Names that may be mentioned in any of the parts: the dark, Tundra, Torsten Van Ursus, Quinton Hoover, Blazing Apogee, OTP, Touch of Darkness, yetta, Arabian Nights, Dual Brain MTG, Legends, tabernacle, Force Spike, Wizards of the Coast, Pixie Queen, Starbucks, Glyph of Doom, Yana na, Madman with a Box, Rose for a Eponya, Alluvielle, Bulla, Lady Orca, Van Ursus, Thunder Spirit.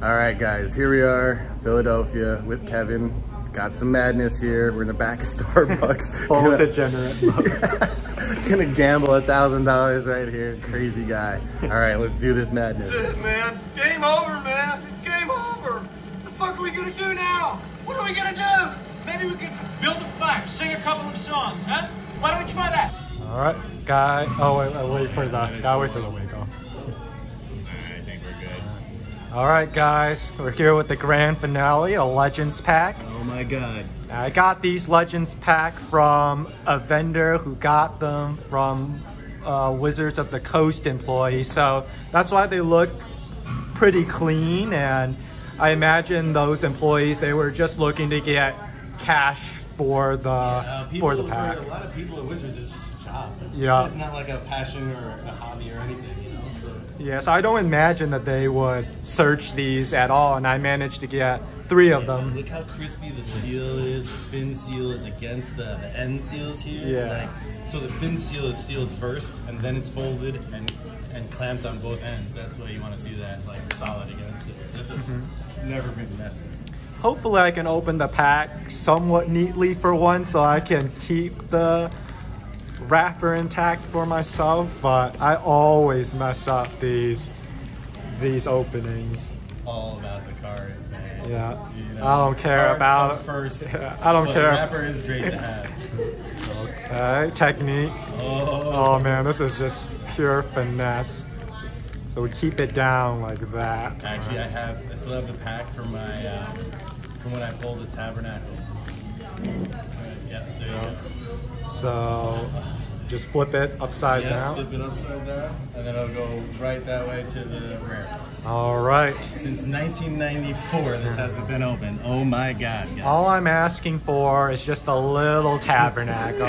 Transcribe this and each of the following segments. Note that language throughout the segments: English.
All right, guys, here we are, Philadelphia with Kevin. Got some madness here. We're in the back of Starbucks. Full degenerate. Gonna gamble $1,000 right here. Crazy guy. All right, let's do this madness. Shit, man. Game over, man. It's game over. What the fuck are we gonna do now? What are we gonna do? Maybe we could build a fire, sing a couple of songs, huh? Why don't we try that? All right, guy. Oh, wait for that. Gotta wait for the wake off. Alright guys, we're here with the grand finale, a Legends pack. Oh my god. I got these Legends pack from a vendor who got them from Wizards of the Coast employee. So that's why they look pretty clean, and I imagine those employees, they were just looking to get cash for the, for the pack. For a lot of people at Wizards, it's just a job. Yeah. It's not like a passion or a hobby or anything. Yeah, so I don't imagine that they would search these at all, and I managed to get three of them. Man, look how crispy the seal is. The fin seal is against the end seals here. Yeah. Like, so the fin seal is sealed first, and then it's folded and clamped on both ends. That's why you want to see that like solid against it. That's never been messed with. Hopefully I can open the pack somewhat neatly for once, so I can keep the wrapper intact for myself, but I always mess up these openings. It's all about the cards, man. Yeah, you know, I don't care about first. Yeah, I don't care. The wrapper is great to have. Okay, technique. Oh man, this is just pure finesse. So we keep it down like that. Actually, I still have the pack from my from when I pulled the tabernacle. Yeah, there you go. So just flip it upside down. Yes, flip it upside down, and then it'll go right that way to the rear. All right. Since 1994, this hasn't been open. Oh my God, guys. All I'm asking for is just a little tabernacle.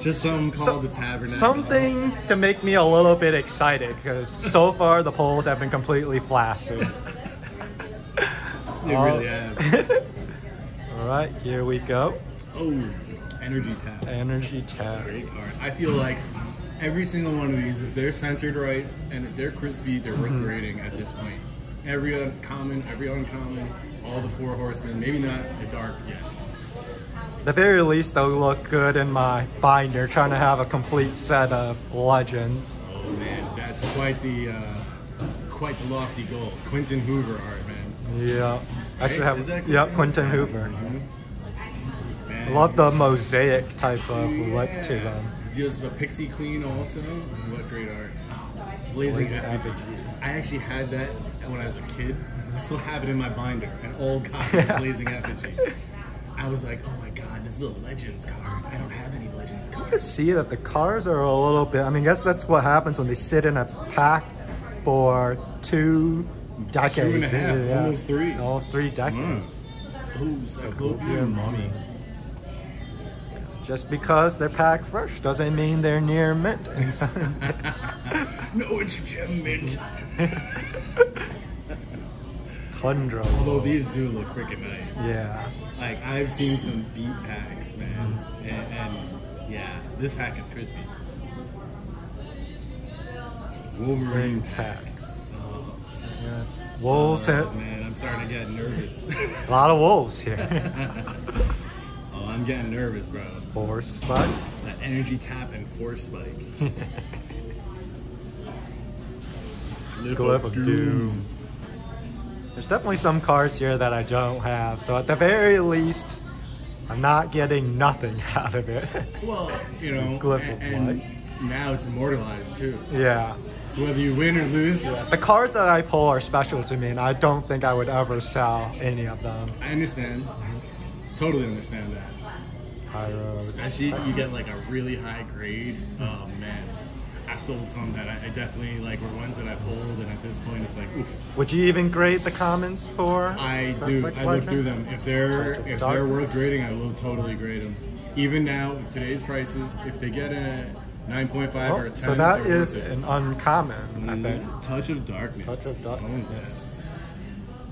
Just something called the tabernacle. Something to make me a little bit excited, because so far the polls have been completely flaccid. They really have. All right, here we go. Oh. Energy tap. Energy tap. Great card. I feel like every single one of these, if they're centered right and if they're crispy, they're worth grading at this point. Every uncommon, every uncommon, all the four horsemen, maybe not the dark yet. The very least, they'll look good in my binder, trying to have a complete set of Legends. Oh man, that's quite the lofty goal. Quinton Hoover art, man. Yeah. I should have, yeah, Quinton Hoover. I love the mosaic type of look to them. There's a Pixie Queen also. What great art. Blazing Apogee. I actually had that when I was a kid. I still have it in my binder, an old copy of Blazing Apogee. I was like, oh my god, this is a Legends card. I don't have any Legends cards. You can see that the cards are a little bit, I mean, that's what happens when they sit in a pack for 2 decades. 2 and a half, yeah. Almost 3. Almost 3 decades. Ooh, Cyclopean Mummy. Just because they're packed fresh doesn't mean they're near mint. No, it's gem mint. Tundra. Although these do look freaking nice. Yeah. Like, I've seen some beat packs, man. And yeah, this pack is crispy. Wolverine packs. Oh. Yeah. Wolves. Oh, man, I'm starting to get nervous. A lot of wolves here. I'm getting nervous, bro. Force Spike? That energy tap and Force Spike. Glyph of Doom. There's definitely some cards here that I don't have, so at the very least, I'm not getting nothing out of it. Well, you know, and now it's immortalized too. Yeah. So whether you win or lose. Yeah. The cards that I pull are special to me, and I don't think I would ever sell any of them. I understand. Totally understand that. Pyro. Especially you get like a really high grade. Oh man, I've sold some that I definitely like were ones that I pulled, and at this point it's like, oof. Would you even grade the commons for? I do. I look through them. If they're worth grading, I will totally grade them. Even now with today's prices, if they get a 9.5 or a 10, so that is an uncommon. I think. Touch of Darkness. Touch of Darkness. Oh, yes.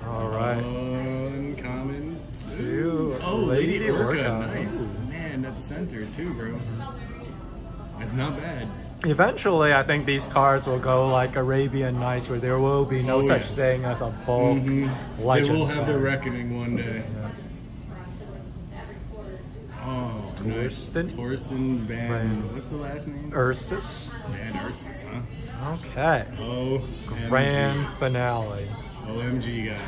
All right. Uncommon. Dude. Oh, Lady Orca. Nice. Man, that's centered too, bro. That's not bad. Eventually, I think these cards will go like Arabian Nights, where there will be no such thing as a bulk Legends. They will have their reckoning one day. Yeah. Oh, Torsten Van, what's the last name? Ursus. Van Ursus, huh? Okay. Oh, grand finale. OMG, guys.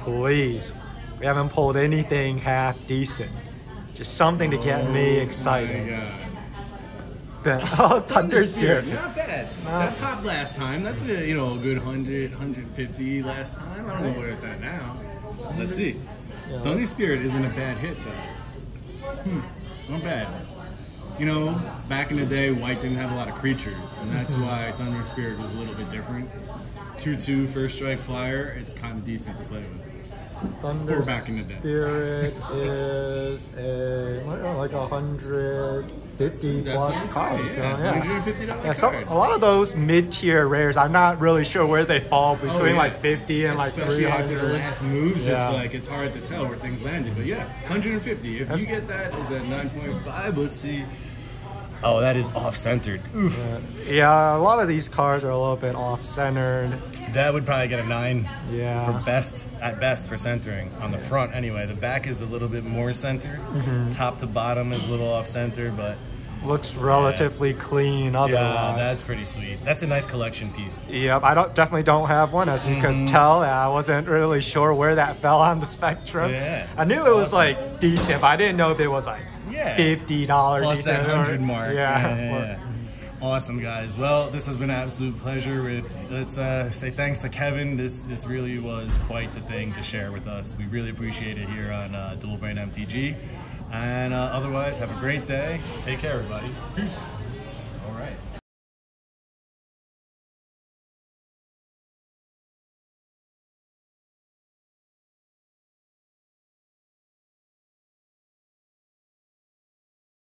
Please. We haven't pulled anything half decent. Just something to get me excited. My God. Oh, Thunder Spirit. Not bad. That popped last time. That's a, you know, a good 100, 150 last time. I don't know where it's at now. Let's see. Yeah. Thunder Spirit isn't a bad hit, though. Not bad. You know, back in the day, White didn't have a lot of creatures, and that's why Thunder Spirit was a little bit different. 2-2 first strike flyer. It's kind of decent to play with. Thunder Spirit is a, like a 150 plus cards. Yeah, yeah. A lot of those mid-tier rares, I'm not really sure where they fall between like 50 and especially like 300. After the last moves, it's like it's hard to tell where things landed. But yeah, 150. If you get that, is at 9.5. Let's see. Oh, that is off-centered. Yeah, a lot of these cards are a little bit off-centered. That would probably get a 9 for best, at best, for centering. On the front, anyway. The back is a little bit more centered. Top to bottom is a little off-center, but... looks relatively clean otherwise. Yeah, that's pretty sweet. That's a nice collection piece. Yep, I definitely don't have one, as you can tell. I wasn't really sure where that fell on the spectrum. Yeah, I knew it was like decent, but I didn't know if it was like... $50 plus that 100 mark. Yeah. Awesome, guys. Well, this has been an absolute pleasure. Let's say thanks to Kevin. This really was quite the thing to share with us. We really appreciate it here on Dual Brain MTG. And otherwise, have a great day. Take care, everybody. Peace.